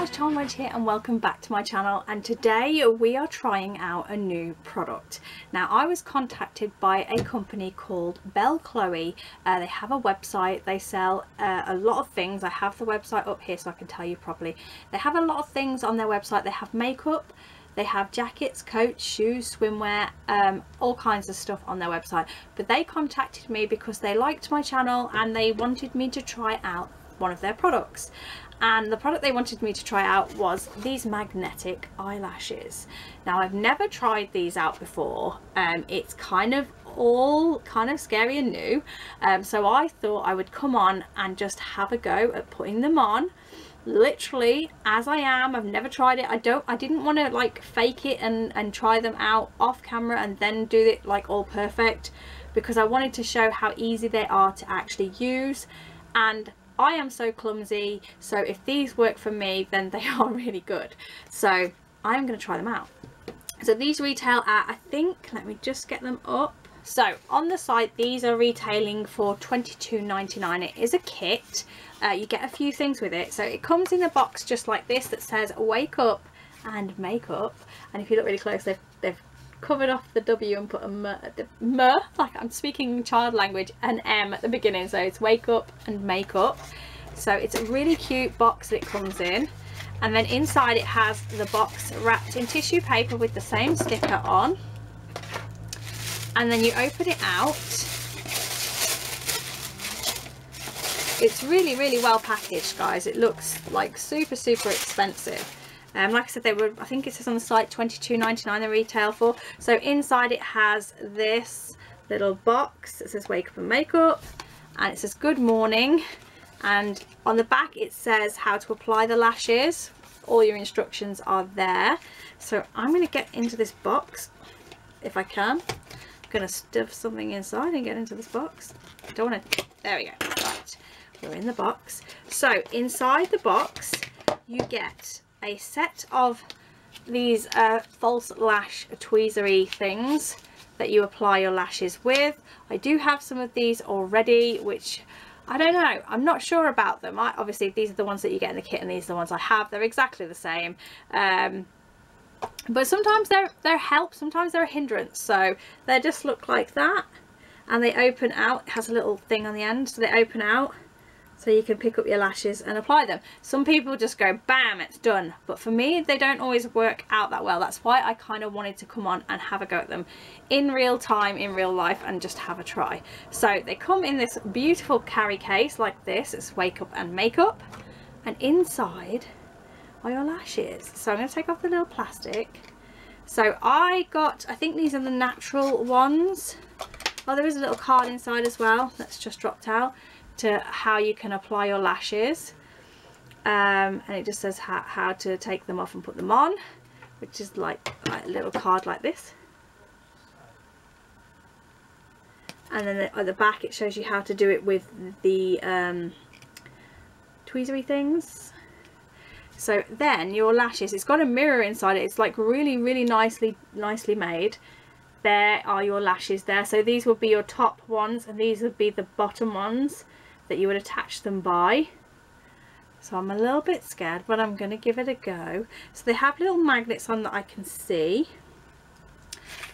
guys, Charmedwench here and welcome back to my channel, and today we are trying out a new product. Now I was contacted by a company called Belle Chloe. They have a website, they sell a lot of things. I have the website up here so I can tell you properly. They have a lot of things on their website. They have makeup, they have jackets, coats, shoes, swimwear, all kinds of stuff on their website. But they contacted me because they liked my channel and they wanted me to try out one of their products, and the product they wanted me to try out was these magnetic eyelashes. Now I've never tried these out before, it's kind of scary and new, so I thought I would come on and just have a go at putting them on literally as I am. I've never tried it. I didn't want to like fake it and try them out off camera and then do it like all perfect, because I wanted to show how easy they are to actually use, and I am so clumsy, so if these work for me then they are really good. So I'm going to try them out. So these retail at, I think, let me just get them up. So on the site these are retailing for £22.99. It is a kit, you get a few things with it. So it comes in a box just like this that says wake up and make up, and if you look really close they've covered off the W and put a M at the M, like I'm speaking child language, an M at the beginning, so it's wake up and make up. So it's a really cute box that it comes in, and then inside it has the box wrapped in tissue paper with the same sticker on, and then you open it out. It's really really well packaged guys, it looks like super super expensive. Like I said, they were, I think it says on the site £22.99 the retail for. So inside it has this little box that says wake up and make up, and it says good morning, and on the back it says how to apply the lashes. All your instructions are there. So I'm going to get into this box if I can. I'm going to stuff something inside and get into this box. I don't want to, there we go. Right, we're in the box. So inside the box you get a set of these false lash tweezery things that you apply your lashes with. I do have some of these already, which I don't know, I'm not sure about them. Obviously these are the ones that you get in the kit and these are the ones I have. They're exactly the same, but sometimes they're help, sometimes they're a hindrance. So they just look like that and they open out. It has a little thing on the end, so they open out so you can pick up your lashes and apply them. Some people just go bam, it's done, but for me they don't always work out that well. That's why I kind of wanted to come on and have a go at them in real time, in real life, and just have a try. So they come in this beautiful carry case like this. It's wake up and make up, and inside are your lashes. So I'm going to take off the little plastic. So I got, I think these are the natural ones. Oh, there is a little card inside as well that's just dropped out to how you can apply your lashes, and it just says how to take them off and put them on, which is like a little card like this. And then at the back it shows you how to do it with the tweezery things. So then your lashes, it's got a mirror inside it. It's like really really nicely made. There are your lashes there. So these will be your top ones and these would be the bottom ones that you would attach them by. So I'm a little bit scared, but I'm going to give it a go. So they have little magnets on that I can see.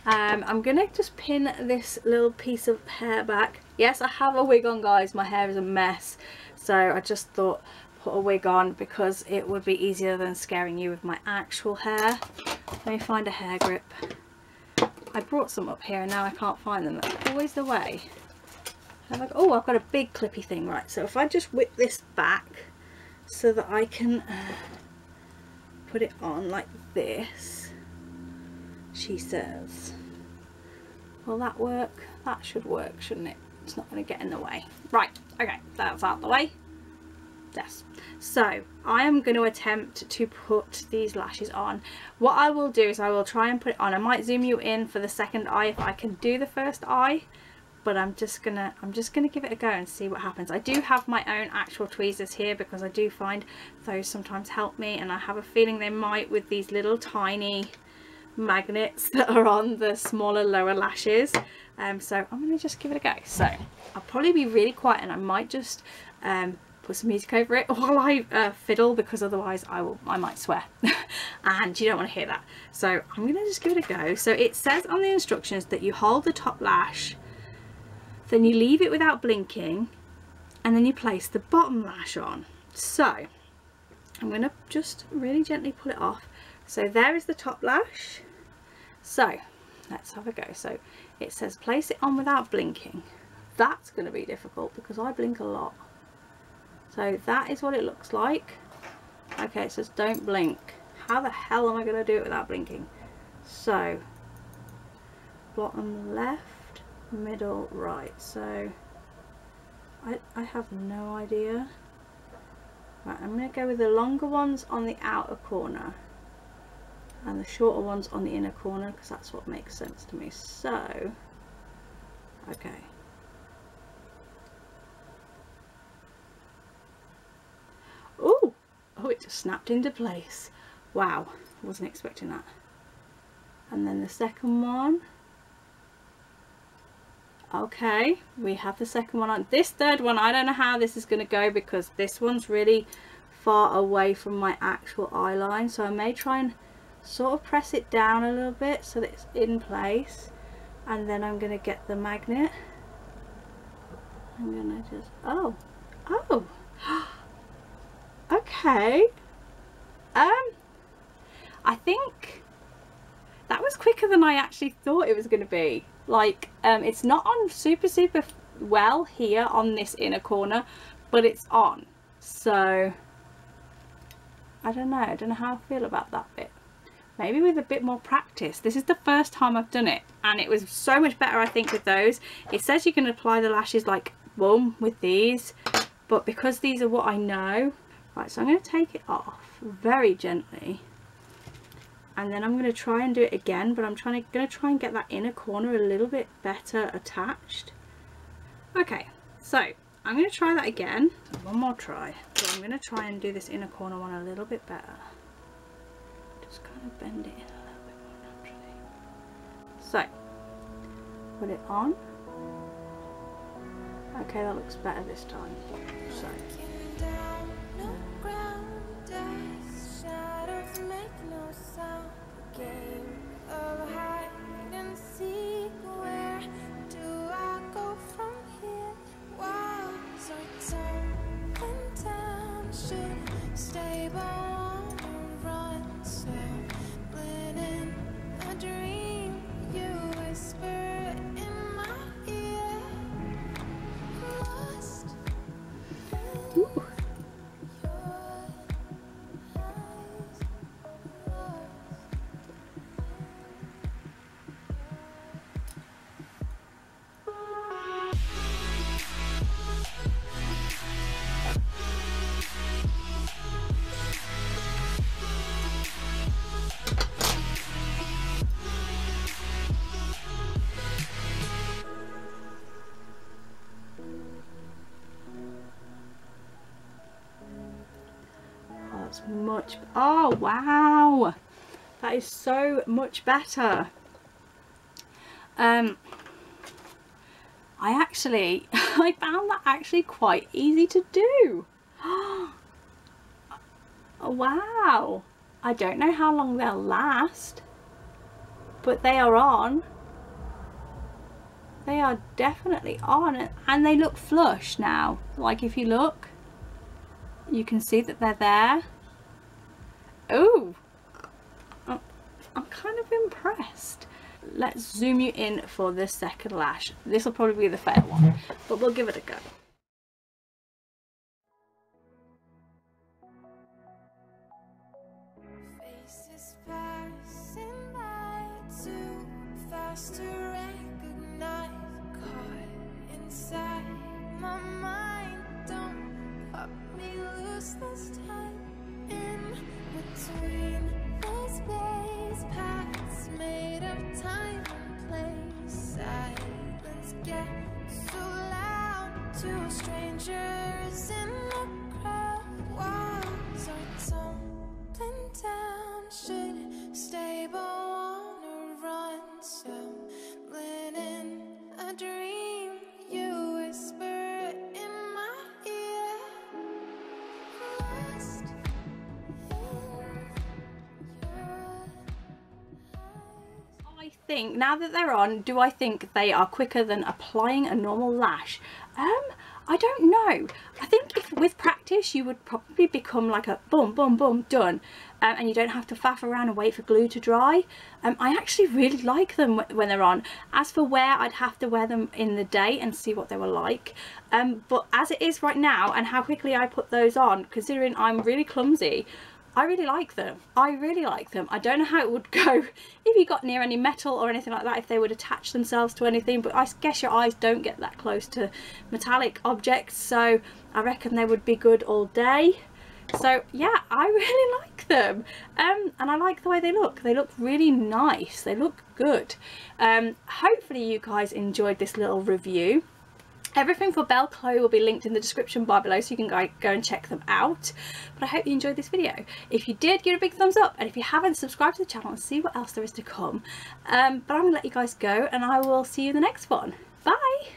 I'm going to just pin this little piece of hair back. Yes, I have a wig on guys, my hair is a mess, so I just thought put a wig on because it would be easier than scaring you with my actual hair. Let me find a hair grip. I brought some up here and now I can't find them. That's always the way. Oh, I've got a big clippy thing. Right, so if I just whip this back so that I can put it on like this, she says. Will that work? That should work, shouldn't it? It's not going to get in the way. Right, okay, that's out the way. Yes, so I am going to attempt to put these lashes on. What I will do is I will try and put it on. I might zoom you in for the second eye if I can do the first eye, but I'm just gonna give it a go and see what happens. I do have my own actual tweezers here because I do find those sometimes help me, and I have a feeling they might with these little tiny magnets that are on the smaller lower lashes. So I'm gonna just give it a go. So I'll probably be really quiet and I might just put some music over it while I fiddle, because otherwise I might swear and you don't want to hear that. So I'm gonna just give it a go. So it says on the instructions that you hold the top lash, then you leave it without blinking, and then you place the bottom lash on. So I'm gonna just really gently pull it off. So there is the top lash. So let's have a go. So it says place it on without blinking. That's going to be difficult because I blink a lot. So that is what it looks like. Okay, it says don't blink. How the hell am I going to do it without blinking? So bottom left, middle right. So I have no idea. Right, I'm going to go with the longer ones on the outer corner and the shorter ones on the inner corner, because that's what makes sense to me. So okay, oh it just snapped into place. Wow, I wasn't expecting that. And then the second one. Okay, we have the second one on. This third one, I don't know how this is going to go because this one's really far away from my actual eye line, so I may try and sort of press it down a little bit so that it's in place. And then I'm going to get the magnet. I'm going to just, oh okay, I think that was quicker than I actually thought it was going to be. Like, it's not on super well here on this inner corner, but it's on. So I don't know how I feel about that bit. Maybe with a bit more practice. This is the first time I've done it and it was so much better, I think, with those. It says you can apply the lashes like boom with these, but because these are what I know. Right, so I'm going to take it off very gently and then I'm going to try and do it again, but I'm going to try and get that inner corner a little bit better attached. Okay, so I'm going to try that again. One more try. So I'm going to try and do this inner corner one a little bit better. Just kind of bend it in a little bit more naturally. So put it on. Okay, that looks better this time. So much, oh wow, that is so much better. I actually I found that actually quite easy to do. Oh wow, I don't know how long they'll last, but they are on. They are definitely on, and they look flush now. Like if you look, you can see that they're there. Oh, I'm kind of impressed. Let's zoom you in for the second lash. This will probably be the fair one, but we'll give it a go. Dream, you whisper in my ear. think, now that they're on, do I think they are quicker than applying a normal lash? I don't know. I think if with practice you would probably become like a boom, boom, boom, done. And you don't have to faff around and wait for glue to dry. I actually really like them when they're on. As for wear, I'd have to wear them in the day and see what they were like. But as it is right now and how quickly I put those on, considering I'm really clumsy, I really like them. I really like them. I don't know how it would go if you got near any metal or anything like that, if they would attach themselves to anything, but I guess your eyes don't get that close to metallic objects, so I reckon they would be good all day. So yeah, I really like them, and I like the way they look. They look really nice. They look good. Hopefully you guys enjoyed this little review. Everything for Belle Chloe will be linked in the description bar below, so you can go and check them out. But I hope you enjoyed this video. If you did, give it a big thumbs up, and if you haven't, subscribe to the channel and see what else there is to come. But I'm going to let you guys go, and I will see you in the next one. Bye!